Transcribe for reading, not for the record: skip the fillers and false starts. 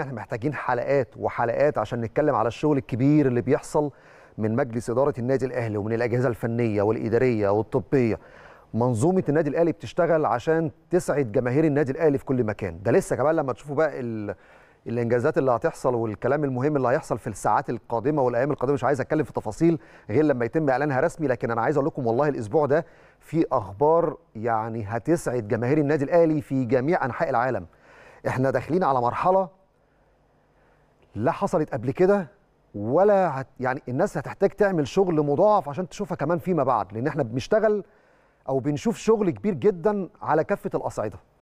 احنا محتاجين حلقات وحلقات عشان نتكلم على الشغل الكبير اللي بيحصل من مجلس إدارة النادي الأهلي ومن الأجهزة الفنية والإدارية والطبية. منظومة النادي الأهلي بتشتغل عشان تسعد جماهير النادي الأهلي في كل مكان. ده لسه كمان لما تشوفوا بقى الإنجازات اللي هتحصل والكلام المهم اللي هيحصل في الساعات القادمة والأيام القادمة، مش عايز أتكلم في تفاصيل غير لما يتم إعلانها رسمي، لكن أنا عايز أقول لكم والله الأسبوع ده في أخبار يعني هتسعد جماهير النادي الأهلي في جميع أنحاء العالم. إحنا داخلين على مرحلة لا حصلت قبل كده، ولا يعني الناس هتحتاج تعمل شغل مضاعف عشان تشوفها كمان فيما بعد، لأن احنا بنشتغل أو بنشوف شغل كبير جدا على كافة الأصعدة.